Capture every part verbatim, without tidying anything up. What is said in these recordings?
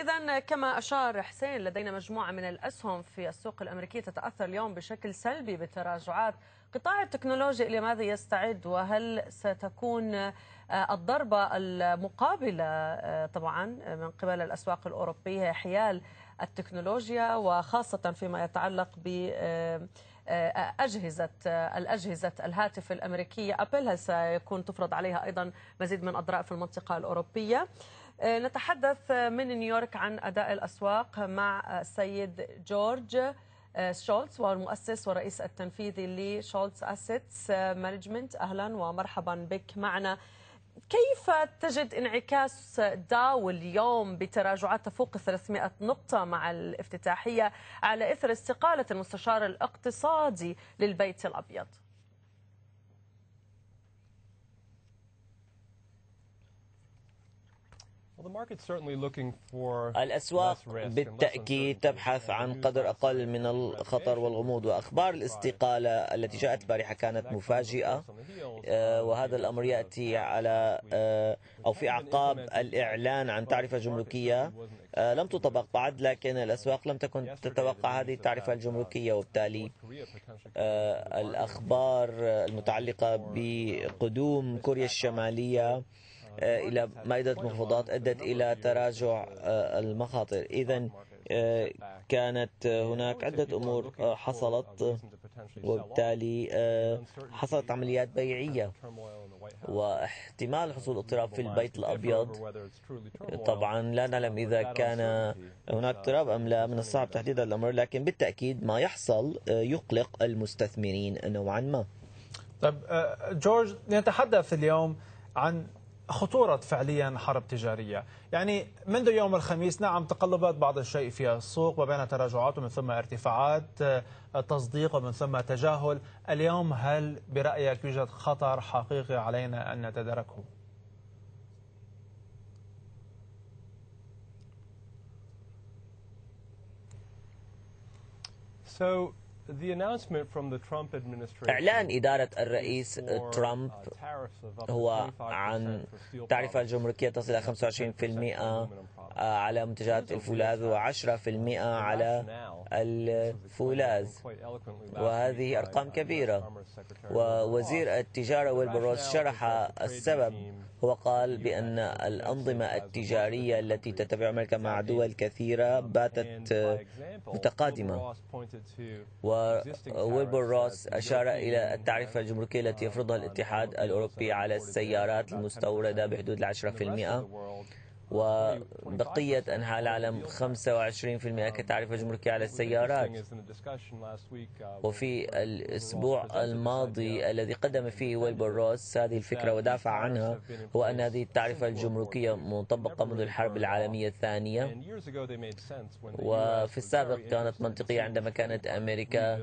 إذا كما أشار حسين، لدينا مجموعة من الأسهم في السوق الأمريكية تتأثر اليوم بشكل سلبي بتراجعات قطاع التكنولوجيا. إلى ماذا يستعد؟ وهل ستكون الضربة المقابلة طبعا من قبل الأسواق الأوروبية حيال التكنولوجيا، وخاصة فيما يتعلق ب أجهزة الأجهزة الهاتف الأمريكية أبل؟ هل سيكون تفرض عليها أيضا مزيد من أضرار في المنطقة الأوروبية؟ نتحدث من نيويورك عن أداء الأسواق مع السيد جورج شولتز، والمؤسس والرئيس التنفيذي لشولتز أسيتس مانجمنت. أهلا ومرحبا بك معنا. كيف تجد انعكاس داو اليوم بتراجعات تفوق ثلاثمئة نقطة مع الافتتاحية على إثر استقالة المستشار الاقتصادي للبيت الأبيض؟ الأسواق بالتأكيد تبحث عن قدر أقل من الخطر والغموض، وأخبار الاستقالة التي جاءت البارحة كانت مفاجئة، وهذا الأمر يأتي على أو في أعقاب الإعلان عن تعرفة جمركية لم تطبق بعد، لكن الأسواق لم تكن تتوقع هذه التعرفة الجمركية، وبالتالي الأخبار المتعلقة بقدوم كوريا الشمالية إلى مائدة مخفوضات أدت إلى تراجع المخاطر. إذن كانت هناك عدة أمور حصلت، وبالتالي حصلت عمليات بيعية واحتمال حصول اضطراب في البيت الأبيض. طبعا لا نعلم إذا كان هناك اضطراب أم لا، من الصعب تحديد الأمر، لكن بالتأكيد ما يحصل يقلق المستثمرين نوعا ما. طيب جورج، نتحدث اليوم عن خطورة فعليا حرب تجارية، يعني منذ يوم الخميس نعم تقلبات بعض الشيء في السوق، وبين تراجعات ومن ثم ارتفاعات، تصديق ومن ثم تجاهل. اليوم هل برأيك يوجد خطر حقيقي علينا أن نتداركه؟ So إعلان إدارة الرئيس ترامب هو عن تعرفة جمركية تصل إلى خمسة وعشرين بالمئة على منتجات الفولاذ وعشرة بالمئة على الفولاذ، وهذه أرقام كبيرة. ووزير التجارة ويلبر روس شرح السبب، هو قال بأن الأنظمة التجارية التي تتبع أمريكا مع دول كثيرة باتت متقادمة، وويلبر روس أشار إلى التعرفة الجمركية التي يفرضها الاتحاد الأوروبي على السيارات المستوردة بحدود العشرة في المئة، وبقية أنحاء العالم خمسة وعشرين بالمئة كتعرفة جمركية على السيارات. وفي الأسبوع الماضي الذي قدم فيه ويلبر روس هذه الفكرة ودافع عنها، هو أن هذه التعرفة الجمركية مطبقة منذ الحرب العالمية الثانية، وفي السابق كانت منطقية عندما كانت أمريكا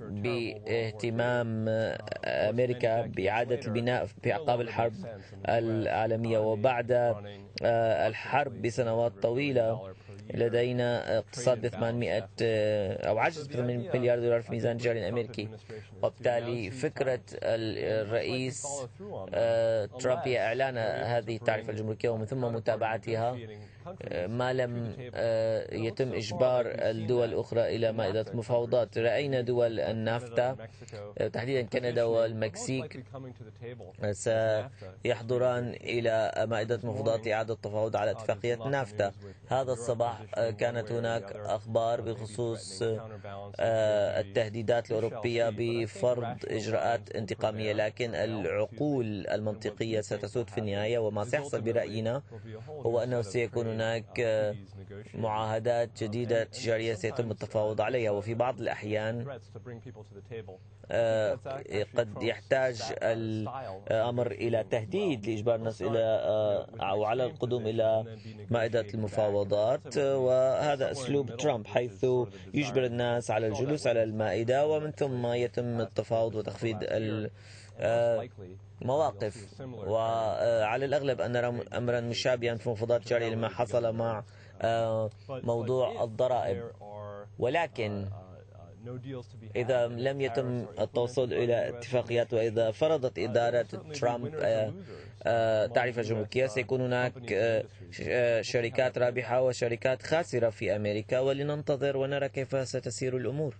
باهتمام أمريكا بإعادة البناء في أعقاب الحرب العالمية. وبعد الحرب بسنوات طويلة لدينا اقتصاد ب ثمانمئة أو عجز ب ثمانمئة مليار دولار في ميزان التجاري الأمريكي، وبالتالي فكرة الرئيس ترامب هي إعلان هذه التعرفة الجمركية ومن ثم متابعتها، ما لم يتم إجبار الدول الأخرى إلى مائدة مفاوضات. رأينا دول النافتا تحديدا كندا والمكسيك سيحضران إلى مائدة مفاوضات إعادة التفاوض على اتفاقية نافتا. هذا الصباح كانت هناك أخبار بخصوص التهديدات الأوروبية بفرض إجراءات انتقامية، لكن العقول المنطقية ستسود في النهاية، وما سيحصل برأينا هو أنه سيكون هناك معاهدات جديدة تجارية سيتم التفاوض عليها. وفي بعض الأحيان قد يحتاج الأمر إلى تهديد لإجبار الناس إلى أو على القدوم إلى مائدة المفاوضات، وهذا أسلوب ترامب حيث يجبر الناس على الجلوس على المائدة ومن ثم يتم التفاوض وتخفيض المواقف. وعلى الأغلب أن نرى أمرا مشابها في مفاوضات التجارية لما حصل مع موضوع الضرائب، ولكن إذا لم يتم التوصل إلى اتفاقيات، وإذا فرضت إدارة ترامب تعريف الجمركية، سيكون هناك شركات رابحة وشركات خاسرة في أمريكا، ولننتظر ونرى كيف ستسير الأمور.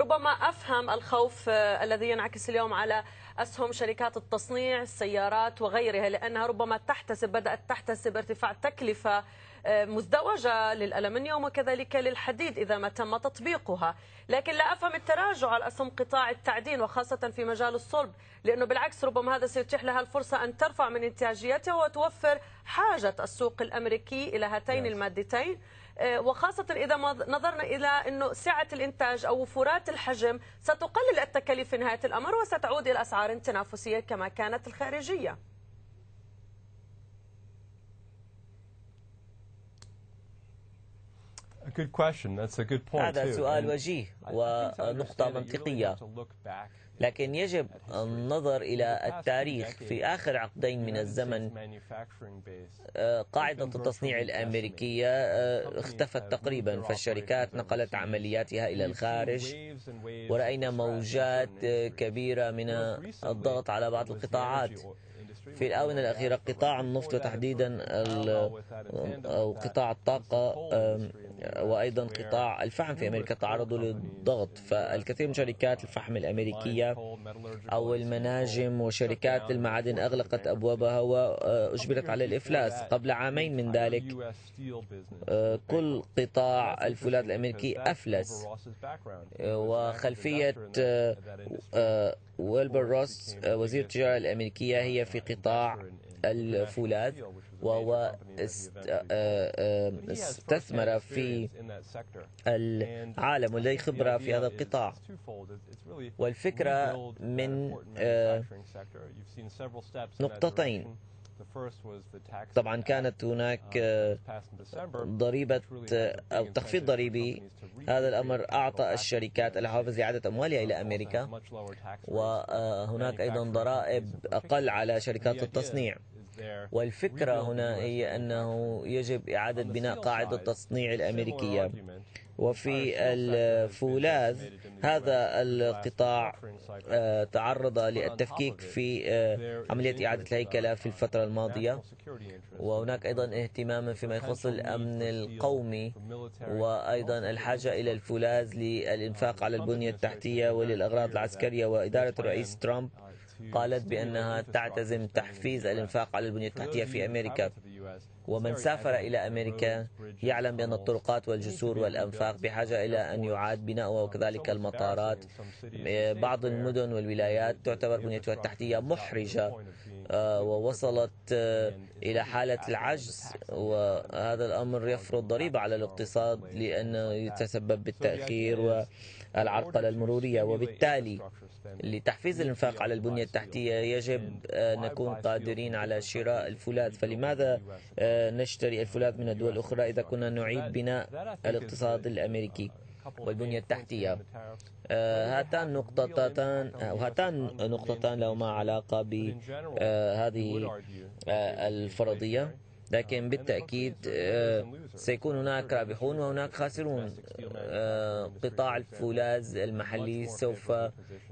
ربما أفهم الخوف الذي ينعكس اليوم على أسهم شركات التصنيع، السيارات وغيرها، لأنها ربما تحتسب بدأت تحتسب ارتفاع تكلفة مزدوجة للألمنيوم وكذلك للحديد إذا ما تم تطبيقها. لكن لا أفهم التراجع على أسهم قطاع التعدين وخاصة في مجال الصلب، لأنه بالعكس ربما هذا سيتيح لها الفرصة أن ترفع من إنتاجيتها وتوفر حاجة السوق الأمريكي إلى هاتين المادتين، وخاصة إذا نظرنا إلى أنه سعة الإنتاج أو وفرات الحجم ستقلل التكاليف في نهاية الأمر، وستعود إلى أسعار تنافسية كما كانت الخارجية. هذا سؤال وجيه ونقطة منطقية، لكن يجب النظر إلى التاريخ. في آخر عقدين من الزمن قاعدة التصنيع الأمريكية اختفت تقريبا، فالشركات نقلت عملياتها إلى الخارج، ورأينا موجات كبيرة من الضغط على بعض القطاعات. في الآونة الأخيرة قطاع النفط وتحديدا أو قطاع الطاقة وأيضا قطاع الفحم في أمريكا تعرضوا للضغط، فالكثير من شركات الفحم الأمريكية أو المناجم وشركات المعادن أغلقت أبوابها وأجبرت على الإفلاس. قبل عامين من ذلك كل قطاع الفولاذ الأمريكي أفلس، وخلفية ويلبر روس وزير التجارة الأمريكية هي في قطاع الفولاذ، وهو استثمر في العالم ولديه خبرة في هذا القطاع. والفكرة من نقطتين، طبعا كانت هناك ضريبة أو تخفيض ضريبي، هذا الأمر أعطى الشركات الحافز لإعادة أموالها إلى أمريكا، وهناك أيضا ضرائب أقل على شركات التصنيع. والفكرة هنا هي أنه يجب إعادة بناء قاعدة التصنيع الأمريكية. وفي الفولاذ هذا القطاع تعرض للتفكيك في عملية إعادة الهيكلة في الفترة الماضية، وهناك أيضا اهتمام فيما يخص الأمن القومي، وأيضا الحاجة إلى الفولاذ للإنفاق على البنية التحتية وللأغراض العسكرية. وإدارة الرئيس ترامب قالت بأنها تعتزم تحفيز الإنفاق على البنية التحتية في أمريكا، ومن سافر إلى أمريكا يعلم بأن الطرقات والجسور والأنفاق بحاجة إلى أن يعاد بناؤها، وكذلك المطارات. بعض المدن والولايات تعتبر بنيتها التحتية محرجة ووصلت إلى حالة العجز، وهذا الأمر يفرض ضريبة على الاقتصاد لأنه يتسبب بالتأخير والعرقلة المرورية. وبالتالي لتحفيز الإنفاق على البنية التحتية يجب أن نكون قادرين على شراء الفولاذ، فلماذا نشتري الفولاذ من الدول الأخرى إذا كنا نعيد بناء الاقتصاد الأمريكي والبنية التحتية؟ هاتان نقطتان وهاتان نقطتان لهما علاقة بهذه الفرضية، لكن بالتأكيد سيكون هناك رابحون وهناك خاسرون. قطاع الفولاذ المحلي سوف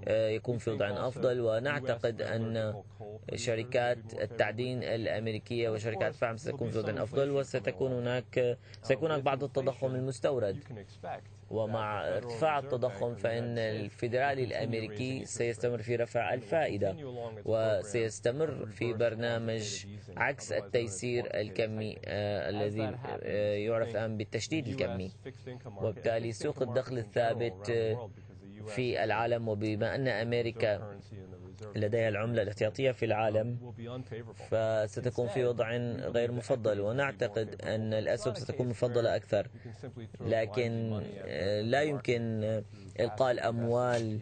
يكون في وضع أفضل، ونعتقد أن شركات التعدين الأمريكية وشركات الفحم ستكون في وضع أفضل، وستكون هناك سيكون هناك بعض التضخم المستورد. ومع ارتفاع التضخم فإن الفيدرالي الأمريكي سيستمر في رفع الفائدة، وسيستمر في برنامج عكس التيسير الكمي الذي يعرف الآن بالتشديد الكمي، وبالتالي سوق الدخل الثابت في العالم، وبما أن أمريكا لديها العملة الاحتياطية في العالم فستكون في وضع غير مفضل، ونعتقد أن الأسهم ستكون مفضلة أكثر. لكن لا يمكن إلقاء الأموال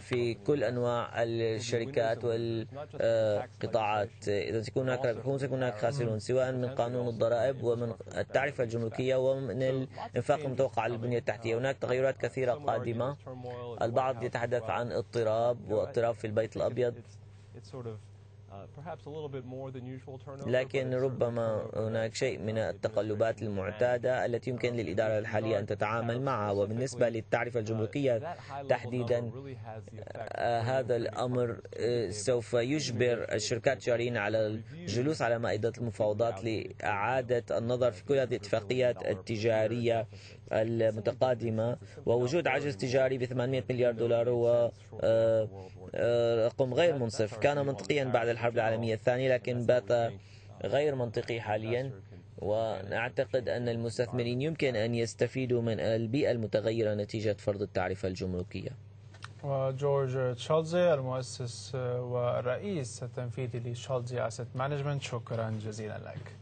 في كل أنواع الشركات والقطاعات، إذا سيكون هناك رابحون سيكون هناك خاسرون، سواء من قانون الضرائب ومن التعرفة الجمركية ومن الإنفاق المتوقع على البنية التحتية. هناك تغيرات كثيرة قادمة، البعض يتحدث عن اضطراب واضطراب في البيت الأبيض، لكن ربما هناك شيء من التقلبات المعتادة التي يمكن للإدارة الحالية أن تتعامل معها. وبالنسبة للتعرفة الجمركية تحديدا، هذا الأمر سوف يجبر الشركات التجارية على الجلوس على مائدة المفاوضات لإعادة النظر في كل هذه الاتفاقيات التجارية المتقادمة، ووجود عجز تجاري ب ثمانمئة مليار دولار هو رقم غير منصف. كان منطقيا بعد الحرب العالمية الثانية لكن بات غير منطقي حاليا، ونعتقد أن المستثمرين يمكن أن يستفيدوا من البيئة المتغيرة نتيجة فرض التعرفة الجمركية. وجورج شولتز المؤسس والرئيس التنفيذي لشولتز أسيت مانجمنت، شكرا جزيلا لك.